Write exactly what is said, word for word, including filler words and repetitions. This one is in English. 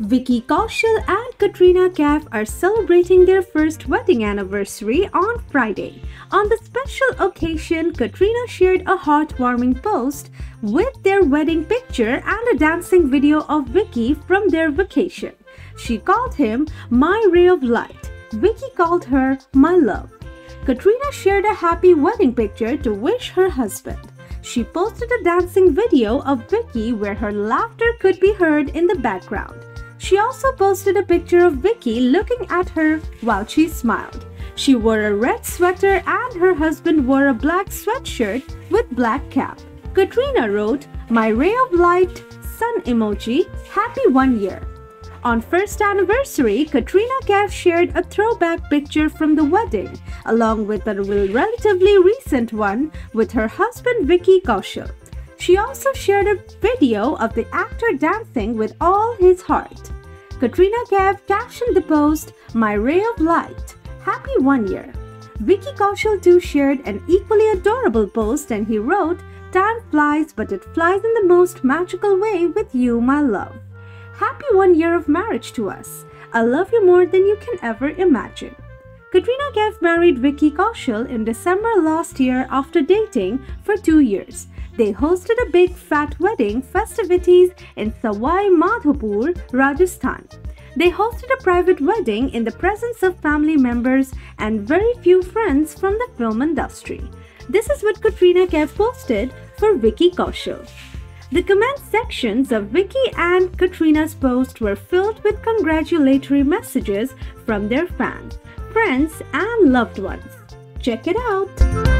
Vicky Kaushal and Katrina Kaif are celebrating their first wedding anniversary on Friday. On the special occasion, Katrina shared a heartwarming post with their wedding picture and a dancing video of Vicky from their vacation. She called him "my ray of light." Vicky called her "my love." Katrina shared a happy wedding picture to wish her husband. She posted a dancing video of Vicky where her laughter could be heard in the background. She also posted a picture of Vicky looking at her while she smiled. She wore a red sweater and her husband wore a black sweatshirt with black cap. Katrina wrote, "My ray of light, sun emoji, happy one year." On first anniversary, Katrina Kaif shared a throwback picture from the wedding, along with a relatively recent one with her husband Vicky Kaushal. She also shared a video of the actor dancing with all his heart. Katrina Kaif captioned the post, "My ray of light, happy one year." Vicky Kaushal too shared an equally adorable post and he wrote, "Time flies, but it flies in the most magical way with you, my love. Happy one year of marriage to us. I love you more than you can ever imagine." Katrina Kaif married Vicky Kaushal in December last year after dating for two years. They hosted a big fat wedding festivities in Sawai Madhopur, Rajasthan. They hosted a private wedding in the presence of family members and very few friends from the film industry. This is what Katrina Kaif posted for Vicky Kaushal. The comment sections of Vicky and Katrina's post were filled with congratulatory messages from their fans, friends, and loved ones. Check it out!